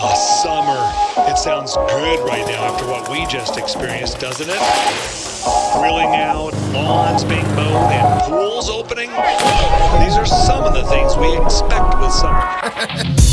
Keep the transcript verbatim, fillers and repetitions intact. Oh, summer. It sounds good right now after what we just experienced, doesn't it? Grilling out, lawns being mowed, and pools opening. These are some of the things we expect with summer.